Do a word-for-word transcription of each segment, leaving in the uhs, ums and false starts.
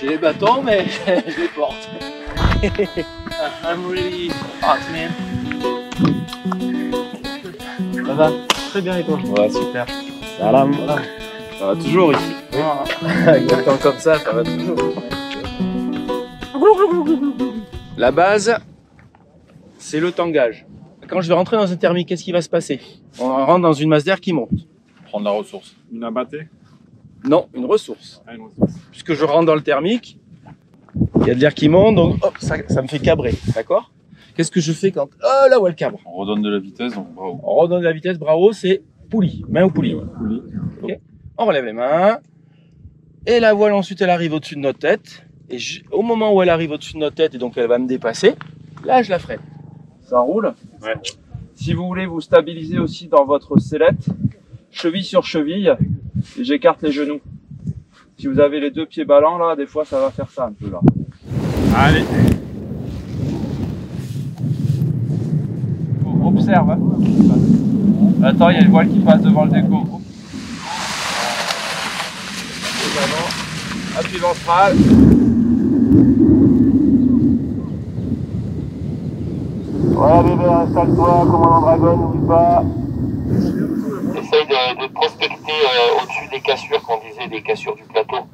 J'ai les bâtons, mais je les porte. I'm really hot, man. Ça va très bien et toi? Ouais, super. Salam. Ça va toujours ici. Avec des temps comme ça, ça va toujours. La base, c'est le tangage. Quand je vais rentrer dans une thermique, qu'est-ce qui va se passer? On rentre dans une masse d'air qui monte. Prendre la ressource. Une abattée? Non, une ressource. Ah, une ressource. Puisque je rentre dans le thermique, il y a de l'air qui monte, donc hop, ça, ça me fait cabrer, d'accord? Qu'est-ce que je fais quand... Oh là où elle cabre? On redonne de la vitesse, donc bravo. On redonne de la vitesse, bravo, c'est poulie, main ou poulie. Poulie. Okay. On relève les mains, et la voile ensuite elle arrive au-dessus de notre tête, et je... au moment où elle arrive au-dessus de notre tête, et donc elle va me dépasser, là je la freine. Ça roule? Ouais. Si vous voulez vous stabiliser aussi dans votre sellette, cheville sur cheville, et j'écarte les genoux. Si vous avez les deux pieds ballants, là, des fois, ça va faire ça un peu, là. Allez. Oh, observe, hein. Attends, il y a le voile qui passe devant le déco. Appui ventral. Voilà, bébé, installe-toi, commandant Dragon, n'oublie pas. Essaye de, de prospecter euh, au-dessus des cassures, qu'on disait des cassures du plateau.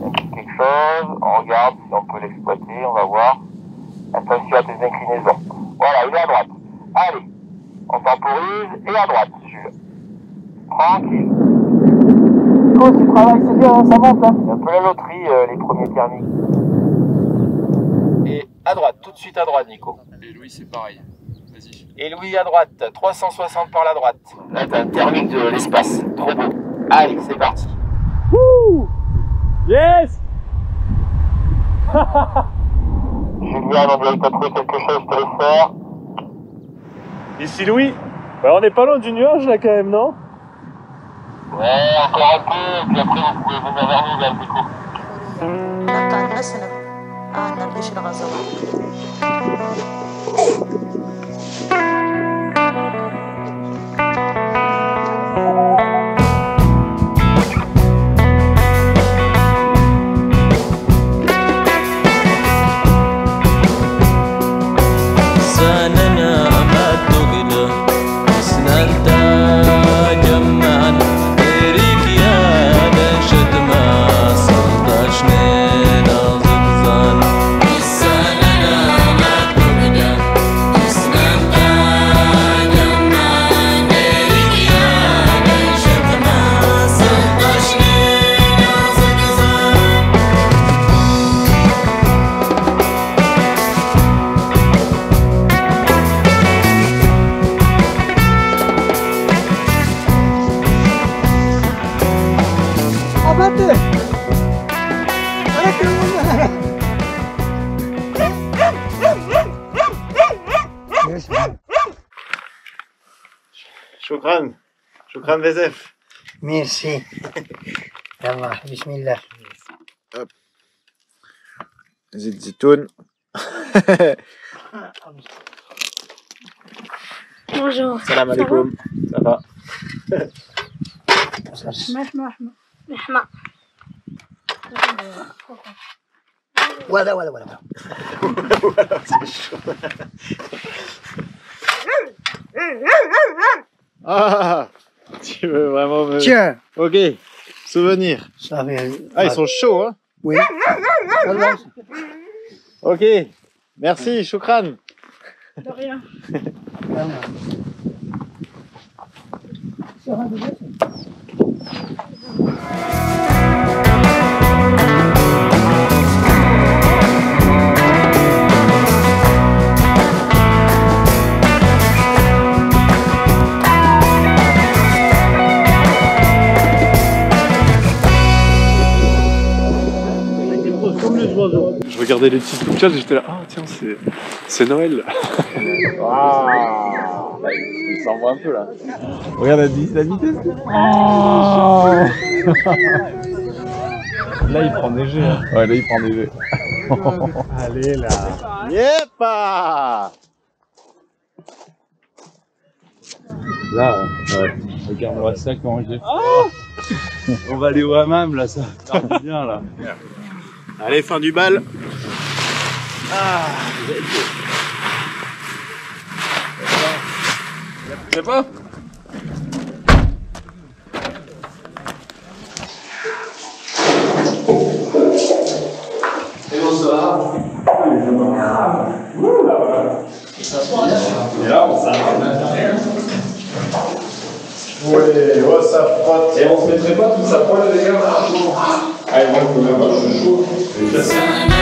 On quitte quelque chose, on regarde si on peut l'exploiter, on va voir. Attention à tes inclinaisons. Voilà, il est à droite. Allez, on temporise et à droite, Jules. Tranquille. Oh, tu travailles, c'est bien, ça monte, hein. C'est un peu la loterie, euh, les premiers thermiques. Et à droite, tout de suite à droite, Nico. Et Louis, c'est pareil. Et Louis à droite, trois cent soixante par la droite. Là t'as un thermique de l'espace, trop beau. Allez, c'est parti. Wouh! Yes! Julien, on doit t'as trouvé quelque chose pour le faire. Ici Louis, bah, on n'est pas loin du nuage là quand même, non? Ouais, encore un peu, et puis après vous pouvez venir vers nous vers le déco. شكرا شكرا بزاف ميرسي يلا بسم الله زيت زيتون بونجور السلام عليكم صافا مرحبا مرحبا ولا ولا ولا Ah, tu veux vraiment me... Tiens. Ok, souvenir. Ça fait... Ah, ils sont chauds, hein? Oui. Ok, merci, Choukran. De rien. Je regardais les petites pictures, j'étais là, ah tiens, c'est Noël. Waouh, il s'envoie un peu là. Regarde la vitesse. Oh là, il prend des jets. Hein. Ouais, là, il prend des jets. Allez là. Yepa. Là, ouais. Regarde-moi ça, comment j'ai fait. On va aller au hammam là, ça va bien là. Allez, fin du bal. Ah, c'est pas. Et bonsoir. Ça se passe bien. Ça va. Ouais, oh, ça frotte. Et on se mettrait pas tout ça poil les gars. Allez, moi, je peux même pas, je suis chaud.